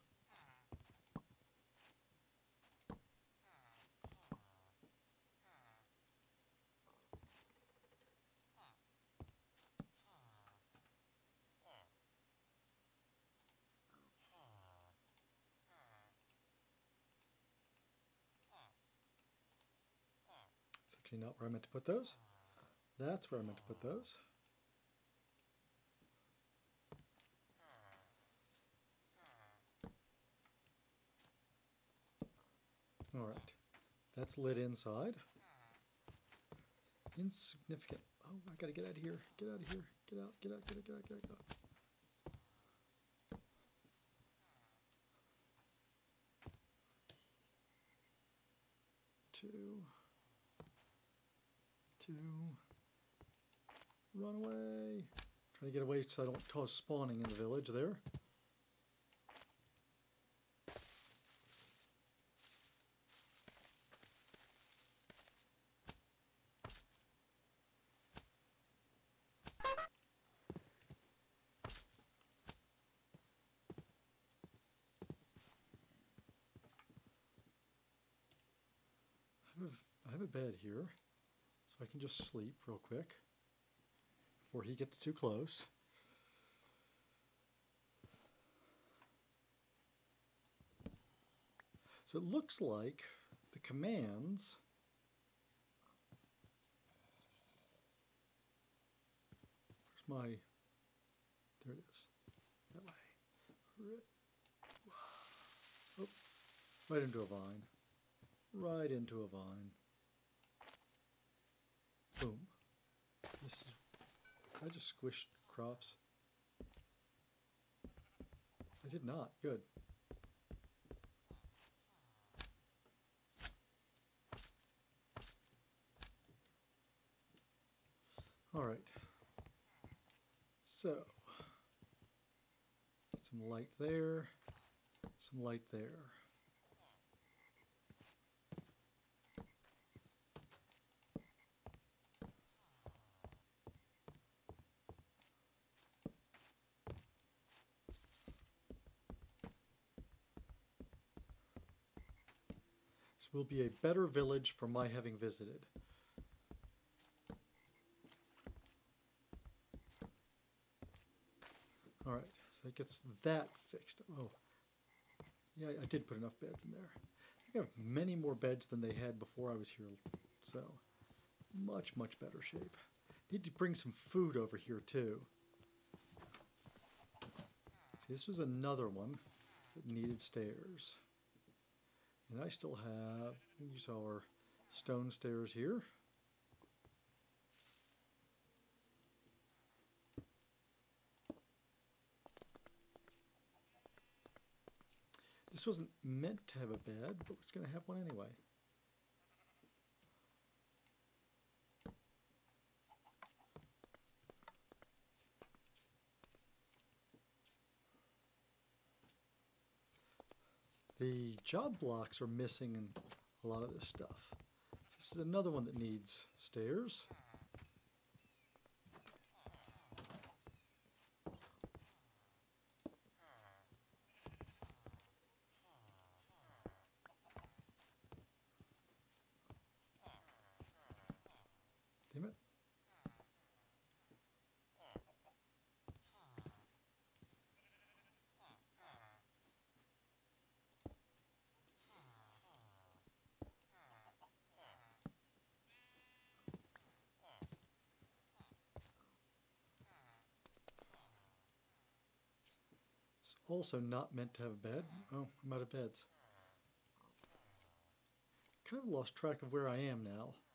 Not where I meant to put those. That's where I meant to put those. All right, that's lit inside. Insignificant. Oh, I gotta get out of here. Get out of here. Get out. Get out. Get out. Get out. Get out. Get out. Two. Run away. Trying to get away so I don't cause spawning in the village there. bed here, so I can just sleep real quick before he gets too close. So it looks like the commands there it is, that way, oh, right into a vine, right into a vine, boom. This is, I just squished crops, I did not, good. All right. So, get some light there, some light there. This will be a better village for my having visited. It gets that fixed. Oh, yeah, I did put enough beds in there. I think I have many more beds than they had before I was here, so much, much better shape. Need to bring some food over here, too. See, this was another one that needed stairs. And I still have, you saw our stone stairs here. This wasn't meant to have a bed, but it's going to have one anyway. The job blocks are missing in a lot of this stuff. So this is another one that needs stairs. Also not meant to have a bed. Oh, I'm out of beds. Kind of lost track of where I am now. Where's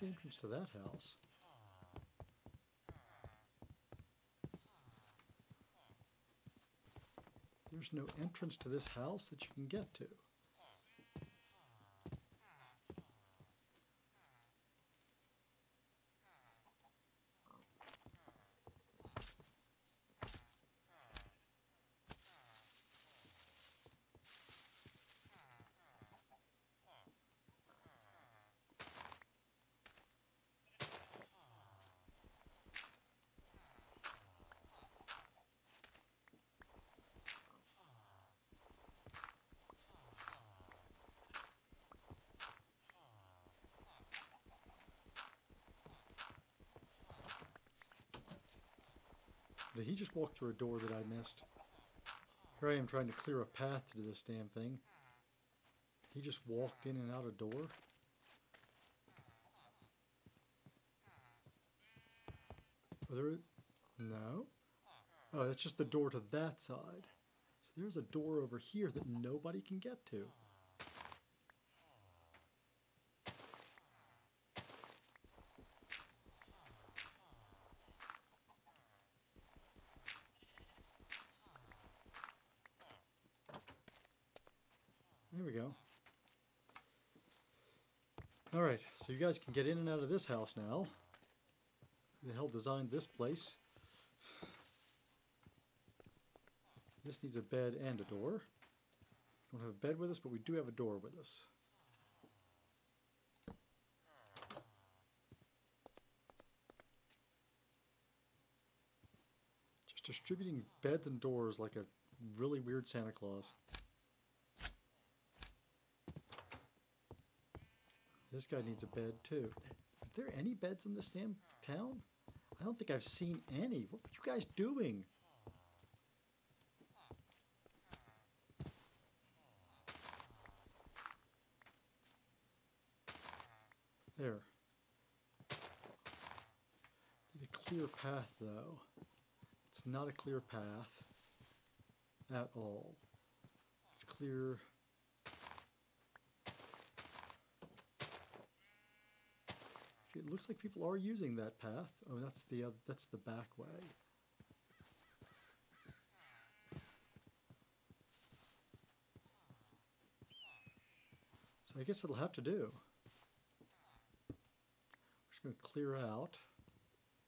the entrance to that house? There's no entrance to this house that you can get to. Did he just walk through a door that I missed? Here I am trying to clear a path to this damn thing. He just walked in and out a door? Are there... No? Oh, that's just the door to that side. So there's a door over here that nobody can get to. So you guys can get in and out of this house now. Who the hell designed this place? This needs a bed and a door. Don't have a bed with us, but we do have a door with us. distributing beds and doors like a really weird Santa Claus. This guy needs a bed too. Are there any beds in this damn town? I don't think I've seen any. What were you guys doing? There. Need a clear path though. It's not a clear path at all. It's clear. It looks like people are using that path. Oh, that's the back way. So I guess it'll have to do. We're just going to clear out.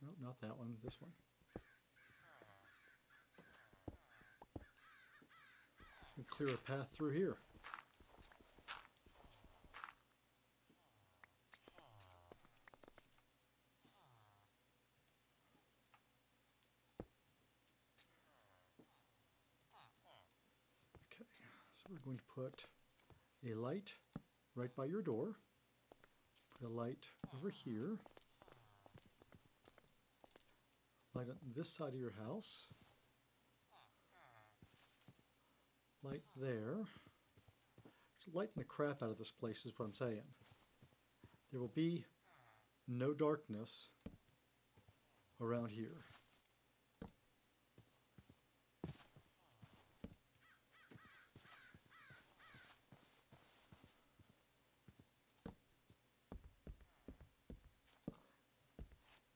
No, not that one. This one. Clear a path through here. Okay, so we're going to put a light right by your door. Put a light over here. Light on this side of your house. Light there. Just lighten the crap out of this place is what I'm saying. There will be no darkness around here.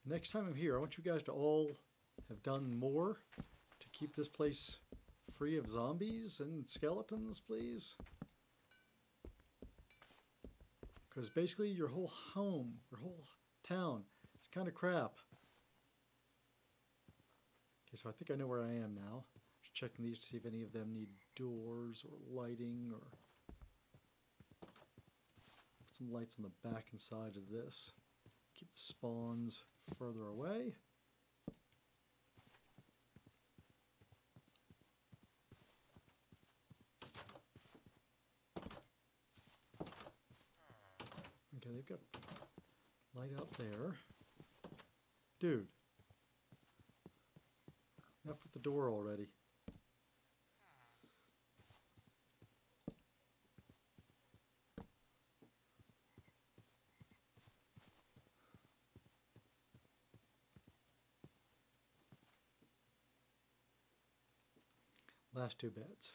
Next time I'm here, I want you guys to all have done more to keep this place free of zombies and skeletons, please. Because basically your whole home, your whole town, is kind of crap. Okay, so I think I know where I am now. Just checking these to see if any of them need doors or lighting or... Put some lights on the back and side of this. Keep the spawns further away. They've got light out there. Dude. Enough with the door already. Last two beds.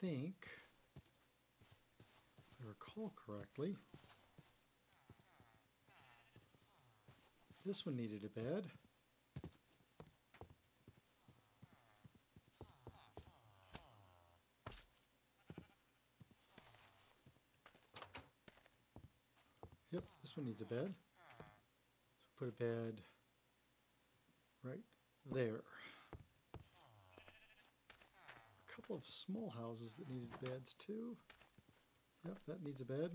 I think, if I recall correctly, this one needed a bed. Yep, this one needs a bed. So put a bed right there. Of small houses that needed beds too. Yep, that needs a bed.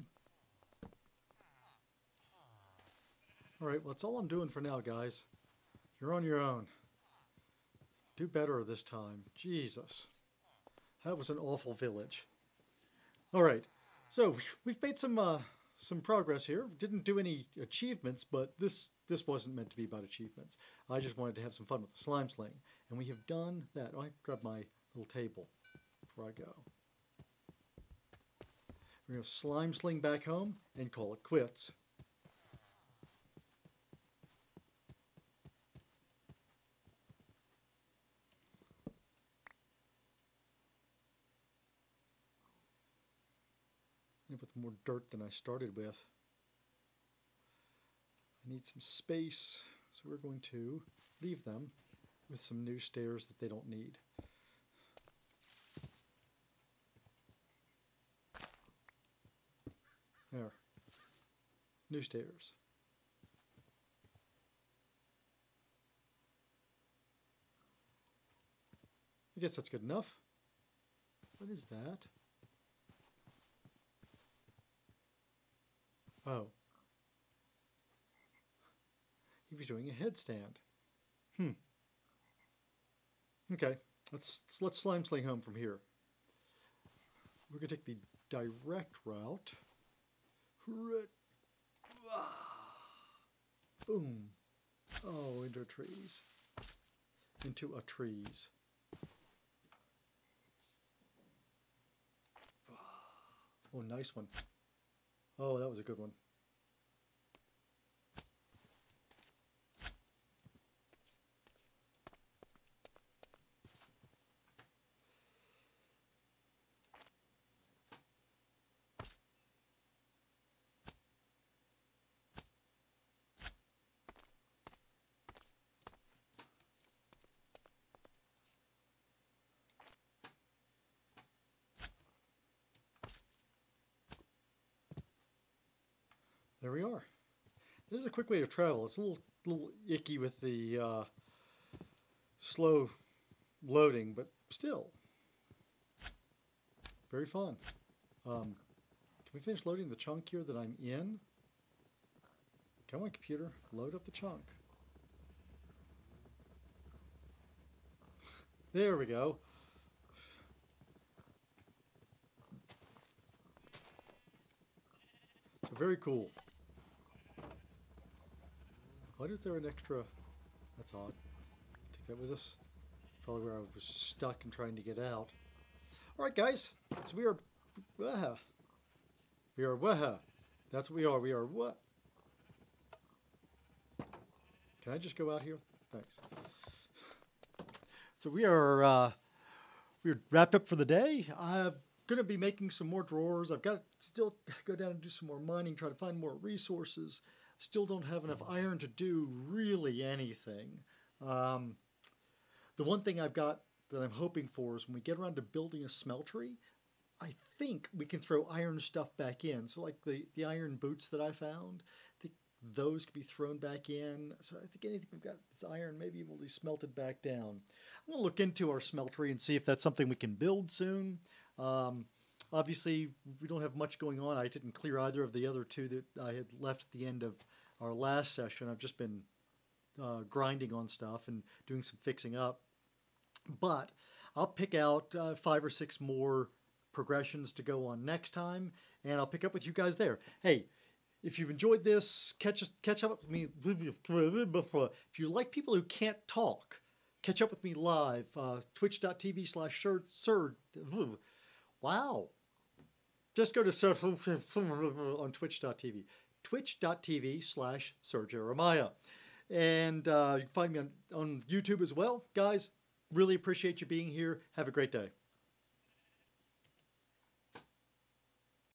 Alright, well that's all I'm doing for now, guys. You're on your own. Do better this time. Jesus. That was an awful village. Alright, so we've made some progress here. Didn't do any achievements, but this wasn't meant to be about achievements. I just wanted to have some fun with the slime sling. And we have done that. Oh, I grabbed my little table. Before I go, we're going to slime sling back home and call it quits. I put more dirt than I started with. I need some space, so we're going to leave them with some new stairs that they don't need. There. New stairs. I guess that's good enough. What is that? Oh. He was doing a headstand. Okay, let's slime sling home from here. We're gonna take the direct route. Boom. Oh, into trees. Into a trees. Oh, nice one. Oh, that was a good one. There we are. This is a quick way to travel. It's a little icky with the slow loading, but still very fun. Can we finish loading the chunk here that I'm in? Come on, computer, load up the chunk. There we go. So very cool. Why is there an extra? That's odd. Take that with us. Probably where I was stuck and trying to get out. All right, guys. So we are. We are. That's what we are. We are what? Can I just go out here? Thanks. So we are. We're wrapped up for the day. I'm going to be making some more drawers. I've got to still go down and do some more mining, try to find more resources. Still don't have enough iron to do really anything. The one thing I've got that I'm hoping for is when we get around to building a smeltery, I think we can throw iron stuff back in. So like the iron boots that I found, I think those could be thrown back in. So I think anything we've got that's iron, maybe it will be smelted back down. I'm going to look into our smeltery and see if that's something we can build soon. Obviously, we don't have much going on. I didn't clear either of the other two that I had left at the end of our last session. I've just been grinding on stuff and doing some fixing up. But I'll pick out 5 or 6 more progressions to go on next time, and I'll pick up with you guys there. Hey, if you've enjoyed this, catch up with me. If you like people who can't talk, catch up with me live, twitch.tv/sir. Wow. Just go to on Twitch.tv. Twitch.tv/SirGeremiah. And you can find me on YouTube as well. Guys, really appreciate you being here. Have a great day.